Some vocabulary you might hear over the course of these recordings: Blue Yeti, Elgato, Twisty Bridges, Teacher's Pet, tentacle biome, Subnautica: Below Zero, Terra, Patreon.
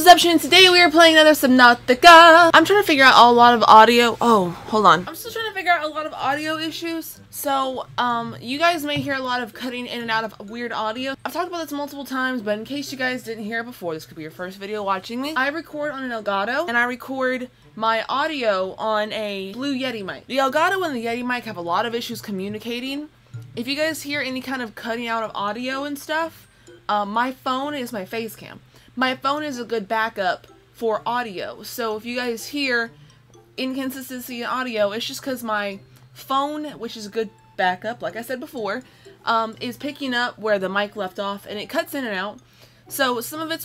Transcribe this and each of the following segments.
is Deception. Today we are playing another Subnautica. I'm trying to figure out a lot of audio. Oh, hold on. I'm still trying to figure out a lot of audio issues. So, you guys may hear a lot of cutting in and out of weird audio. I've talked about this multiple times, but in case you guys didn't hear it before, this could be your first video watching me. I record on an Elgato, and I record my audio on a Blue Yeti mic. The Elgato and the Yeti mic have a lot of issues communicating. If you guys hear any kind of cutting out of audio and stuff, my phone is my face cam. My phone is a good backup for audio, so if you guys hear inconsistency in audio, it's just because my phone, which is a good backup, like I said before, is picking up where the mic left off, and it cuts in and out. So some of it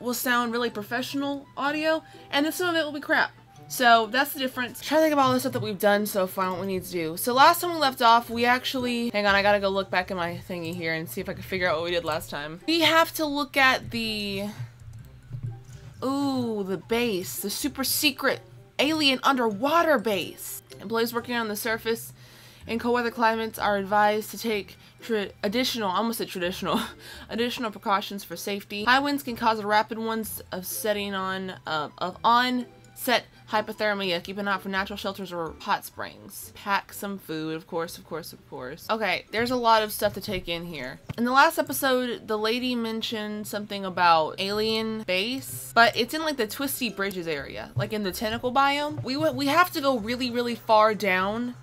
will sound really professional audio, and then some of it will be crap. So that's the difference. Try to think about all the stuff that we've done so far and what we need to do. So last time we left off, we actually... Hang on, I gotta go look back at my thingy here and see if I can figure out what we did last time. We have to look at the... Ooh, the base. The super secret alien underwater base. Employees working on the surface in cold weather climates are advised to take additional precautions for safety. High winds can cause a rapid ones of setting on... Set hypothermia. Keep an eye out for natural shelters or hot springs. Pack some food, of course. Okay, there's a lot of stuff to take in here. In the last episode, the lady mentioned something about alien base, but it's in like the Twisty Bridges area, like in the tentacle biome. We have to go really, really far down,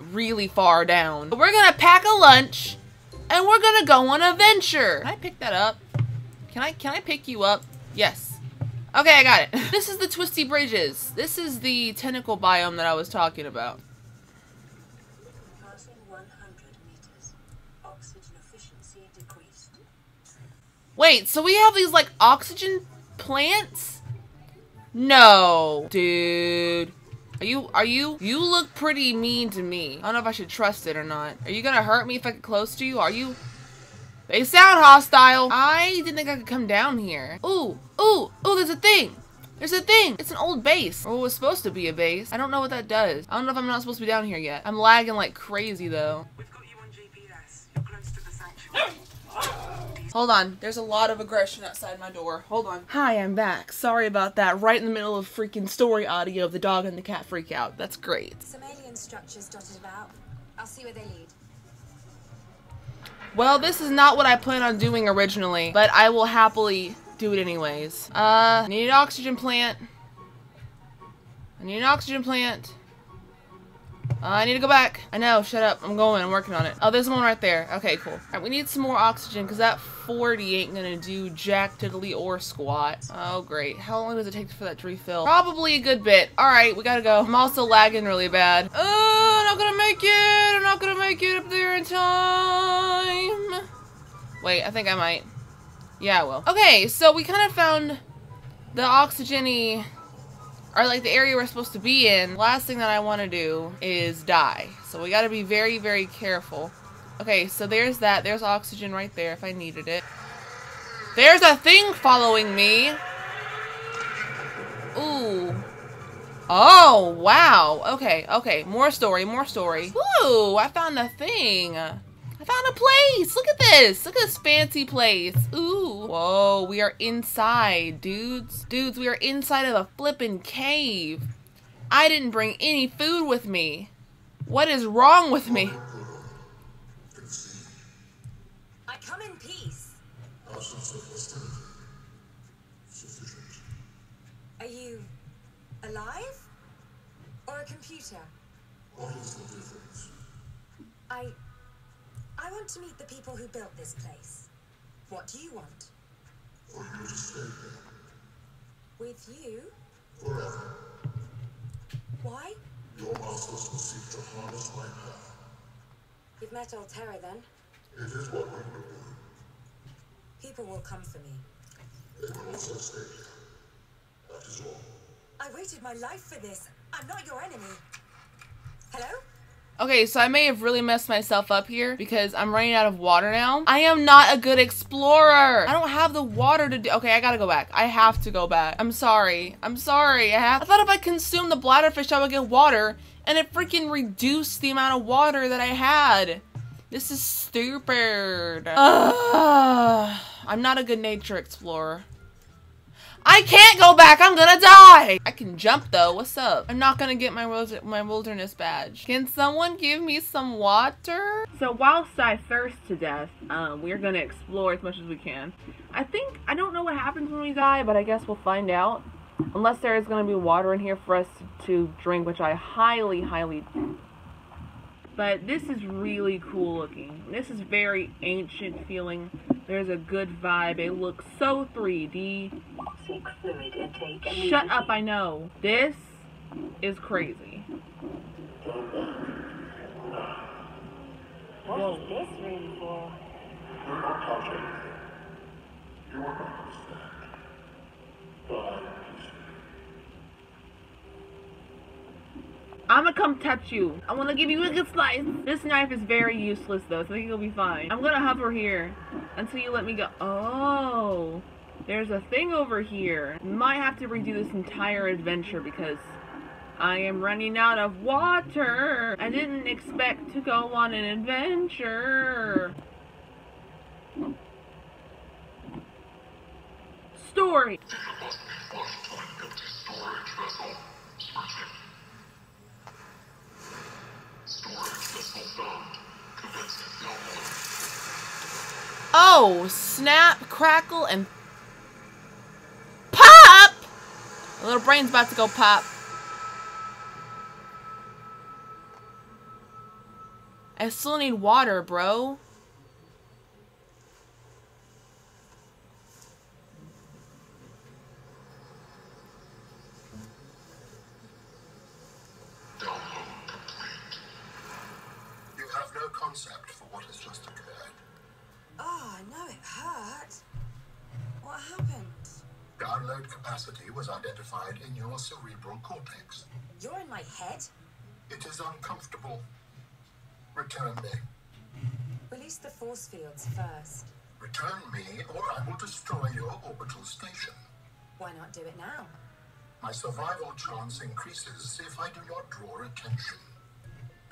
really far down. But we're gonna pack a lunch, and we're gonna go on a venture. Can I pick that up? Can I pick you up? Yes. Okay, I got it. This is the Twisty Bridges. This is the tentacle biome that I was talking about. Passing 100 meters. Oxygen efficiency decreased. Wait, so we have these like oxygen plants? No. Dude. You look pretty mean to me. I don't know if I should trust it or not. Are you gonna hurt me if I get close to you? Are you? They sound hostile. I didn't think I could come down here. Ooh, there's a thing. It's an old base. Or what was supposed to be a base. I don't know what that does. I don't know if I'm not supposed to be down here yet. I'm lagging like crazy though. We've got you on GPS. You're close to the sanctuary. Hold on. There's a lot of aggression outside my door. Hold on. Hi, I'm back. Sorry about that. Right in the middle of freaking story audio of the dog and the cat freak out. That's great. Some alien structures dotted about. I'll see where they lead. Well, this is not what I planned on doing originally, but I will happily do it anyways. Need an oxygen plant. I need an oxygen plant. I need to go back. I know, shut up. I'm working on it. Oh, there's one right there. Okay, cool. Alright, we need some more oxygen because that 40 ain't gonna do jack diddly or squat. Oh, great. How long does it take for that to refill? Probably a good bit. Alright, we gotta go. I'm also lagging really bad. Oh, I'm not gonna make it. I'm not gonna make it up there in time. Wait, I think I might. Yeah, I will. Okay, so we kind of found the oxygen-y, or like the area we're supposed to be in. Last thing that I want to do is die. So we gotta be very, very careful. Okay, so there's that. There's oxygen right there if I needed it. There's a thing following me! Ooh. Oh, wow. Okay, okay. More story. Ooh, I found a thing. I found a place! Look at this! Look at this fancy place! Ooh! Whoa, we are inside, dudes. Dudes, we are inside of a flippin' cave. I didn't bring any food with me. What is wrong with me? I come in peace. Are you alive? Or a computer? What is the difference? I want to meet the people who built this place. What do you want? For you to stay here. With you? Forever. Why? Your masters will seek to harness my power. You've met old Terra then? It is what we will do. People will come for me. They will also stay here. That is all. I waited my life for this. I'm not your enemy. Hello? Okay, so I may have really messed myself up here because I'm running out of water now. I am not a good explorer. I don't have the water to do. Okay, I gotta go back. I have to go back. I'm sorry. I thought if I consumed the bladderfish, I would get water, and it freaking reduced the amount of water that I had. This is stupid. I'm not a good nature explorer. I can't go back. I'm gonna die. I can jump though. What's up? I'm not gonna get my wilderness badge. Can someone give me some water? So whilst I thirst to death, we're gonna explore as much as we can. I don't know what happens when we die, but I guess we'll find out. Unless there is gonna be water in here for us to drink, which I highly, highly. But this is really cool looking. This is very ancient feeling. There's a good vibe. It looks so 3D. Shut up, I know. This is crazy. What is this room for? You're not touching anything. You will not understand. But I understand. I'm gonna come touch you. I wanna give you a good slice. This knife is very useless though, so I think it'll be fine. I'm gonna hover here until you let me go. Oh, there's a thing over here. Might have to redo this entire adventure because I am running out of water. I didn't expect to go on an adventure. Storage. Oh, snap, crackle, and pop! My little brain's about to go pop. I still need water, bro. Capacity was identified in your cerebral cortex. You're in my head? It is uncomfortable. Return me. Release the force fields first. Return me or I will destroy your orbital station. Why not do it now? My survival chance increases if I do not draw attention.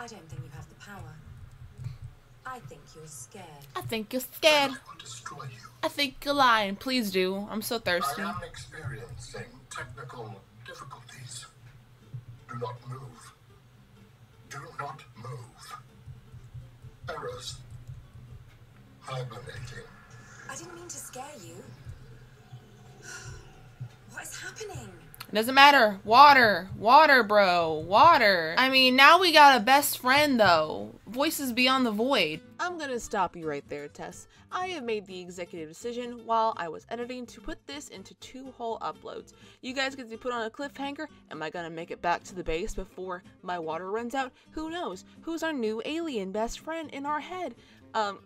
I don't think you have the power. I think you're scared. I think you're scared. I will destroy you. I think you're lying. Please do. I'm so thirsty. I am experiencing technical difficulties. Do not move. Do not move. Errors. Hibernating. I didn't mean to scare you. What is happening? It doesn't matter. Water. Water, bro. Water. I mean, now we got a best friend, though. Voices beyond the void. I'm gonna stop you right there, Tess. I have made the executive decision while I was editing to put this into 2 whole uploads. You guys get to put on a cliffhanger. Am I gonna make it back to the base before my water runs out? Who knows? Who's our new alien best friend in our head?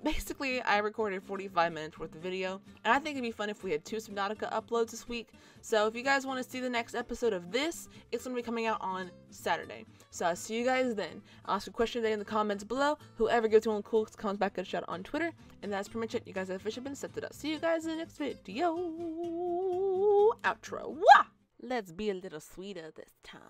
Basically, I recorded 45 minutes worth of video, and I think it'd be fun if we had 2 Subnautica uploads this week. So if you guys want to see the next episode of this, it's going to be coming out on Saturday. So I'll see you guys then. I'll ask a question today in the comments below. Whoever gives one cool comes back and shout out on Twitter. And that's pretty much it. You guys have officially been accepted up. See you guys in the next video. Outro. Wah! Let's be a little sweeter this time.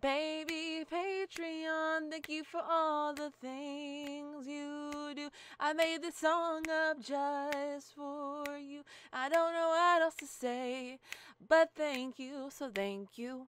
Baby Patreon, thank you for all the things you do. I made this song up just for you. I don't know what else to say, but thank you, so thank you.